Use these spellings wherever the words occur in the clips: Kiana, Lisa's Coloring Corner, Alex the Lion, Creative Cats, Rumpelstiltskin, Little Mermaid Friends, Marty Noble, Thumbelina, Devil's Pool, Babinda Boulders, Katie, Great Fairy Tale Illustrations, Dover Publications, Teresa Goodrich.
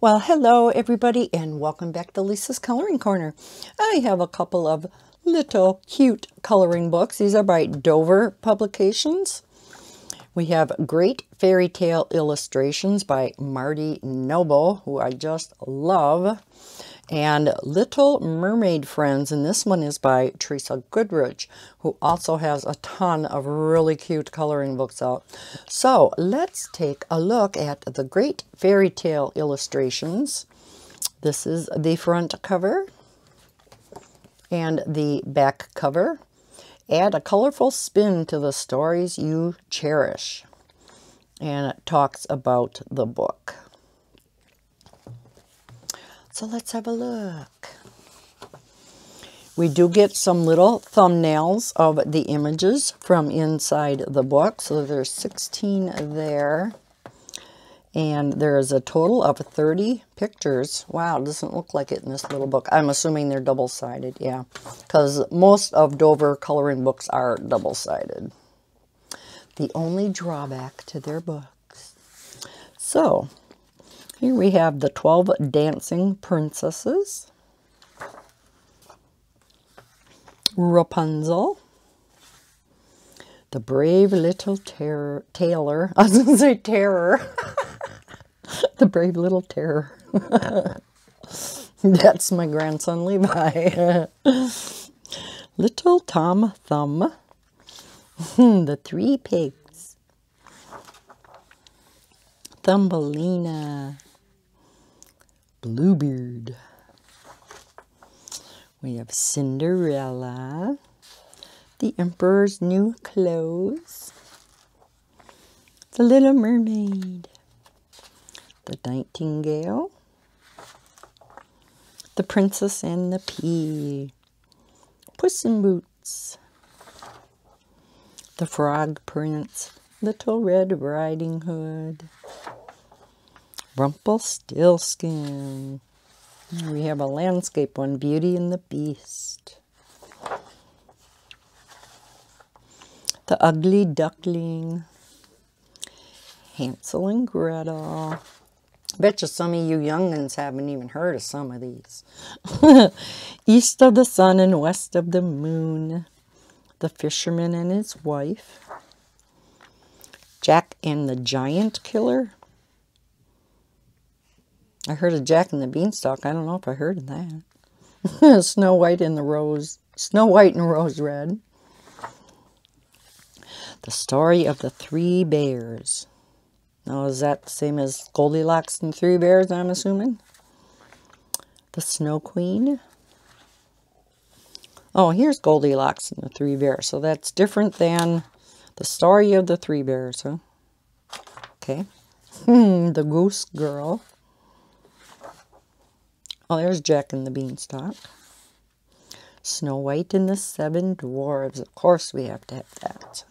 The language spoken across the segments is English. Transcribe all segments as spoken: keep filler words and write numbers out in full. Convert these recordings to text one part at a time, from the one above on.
Well, hello everybody and welcome back to Lisa's Coloring Corner. I have a couple of little cute coloring books. These are by Dover Publications. We have Great Fairy Tale Illustrations by Marty Noble, who I just love, and Little Mermaid Friends, and this one is by Teresa Goodrich, who also has a ton of really cute coloring books out. So let's take a look at the Great Fairy Tale Illustrations. This is the front cover and the back cover. Add a colorful spin to the stories you cherish. And it talks about the book. So let's have a look. We do get some little thumbnails of the images from inside the book. So there's sixteen there. And there is a total of thirty pictures. Wow, it doesn't look like it in this little book. I'm assuming they're double-sided, yeah. Because most of Dover coloring books are double-sided. The only drawback to their books. So, here we have the twelve Dancing Princesses. Rapunzel. The Brave Little Terror, Tailor. I was going to say Terror. The Brave Little Terror. That's my grandson, Levi. Little Tom Thumb. The Three Pigs. Thumbelina. Bluebeard. We have Cinderella. The Emperor's New Clothes. The Little Mermaid. The Nightingale, the Princess and the Pea, Puss in Boots, the Frog Prince, Little Red Riding Hood, Rumpelstiltskin. We have a landscape one, Beauty and the Beast, the Ugly Duckling, Hansel and Gretel. Bet you some of you young'uns haven't even heard of some of these. East of the Sun and West of the Moon. The Fisherman and His Wife. Jack and the Giant Killer. I heard of Jack and the Beanstalk. I don't know if I heard of that. Snow White and the Rose. Snow White and Rose Red. The Story of the Three Bears. Now, is that the same as Goldilocks and Three Bears, I'm assuming? The Snow Queen. Oh, here's Goldilocks and the Three Bears. So that's different than the Story of the Three Bears, huh? Okay. Hmm, the Goose Girl. Oh, there's Jack and the Beanstalk. Snow White and the Seven Dwarves. Of course we have to have that.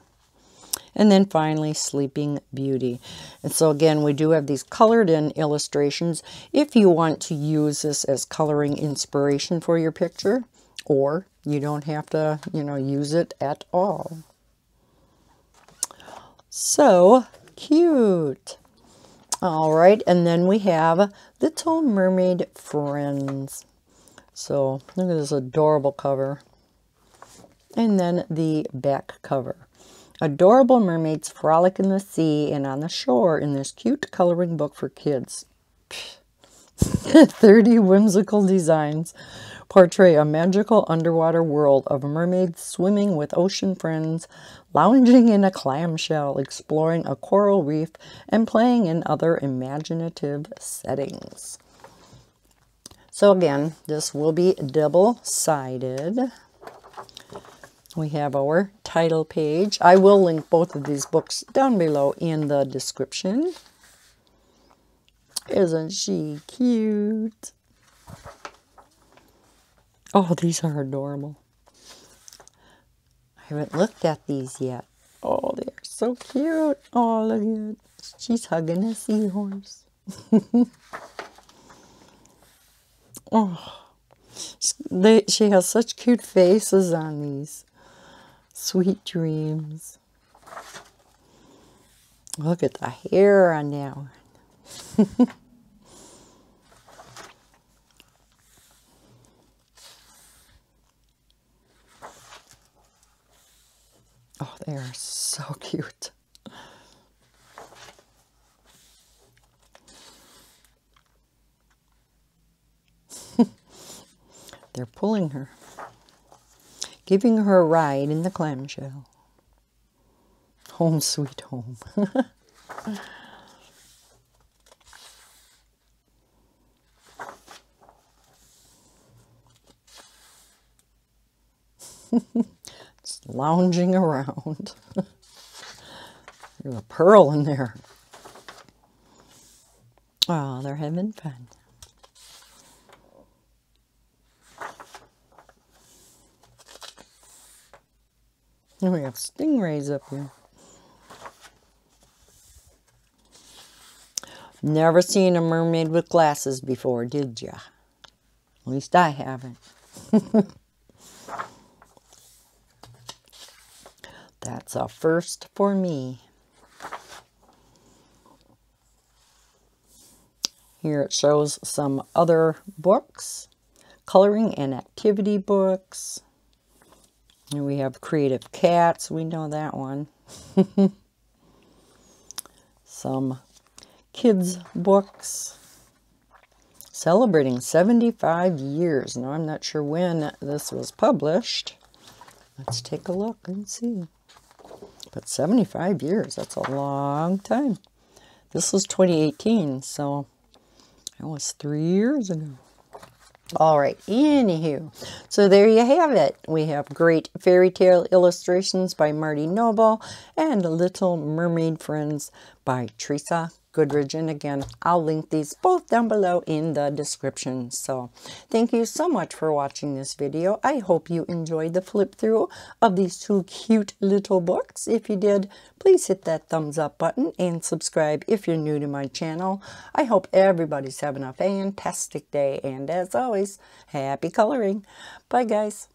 And then finally, Sleeping Beauty. And so again, we do have these colored in illustrations. If you want to use this as coloring inspiration for your picture, or you don't have to, you know, use it at all. So cute. All right. And then we have Little Mermaid Friends. So look at this adorable cover. And then the back cover. Adorable mermaids frolic in the sea and on the shore in this cute coloring book for kids. thirty whimsical designs portray a magical underwater world of mermaids swimming with ocean friends, lounging in a clamshell, exploring a coral reef, and playing in other imaginative settings. So again, this will be double-sided. We have our title page. I will link both of these books down below in the description. Isn't she cute? Oh, these are adorable. I haven't looked at these yet. Oh, they're so cute. Oh, look at it. She's hugging a seahorse. Oh, they, she has such cute faces on these. Sweet dreams. Look at the hair on that one. They are so cute. They're pulling her, giving her a ride in the clamshell. Home sweet home. Just lounging around. There's a pearl in there. Oh, they're having fun. And we have stingrays up here. Never seen a mermaid with glasses before, did ya? At least I haven't. That's a first for me. Here it shows some other books, coloring and activity books. And we have Creative Cats, we know that one. Some kids books celebrating seventy-five years. Now I'm not sure when this was published. Let's take a look and see. But seventy-five years, that's a long time. This was twenty eighteen, so that was three years ago. All right, anywho, so there you have it. We have Great Fairy Tale Illustrations by Marty Noble and Little Mermaid Friends by Teresa Goodrich. And again, I'll link these both down below in the description. So thank you so much for watching this video. I hope you enjoyed the flip through of these two cute little books. If you did, please hit that thumbs up button and subscribe if you're new to my channel. I hope everybody's having a fantastic day. And as always, happy coloring. Bye guys.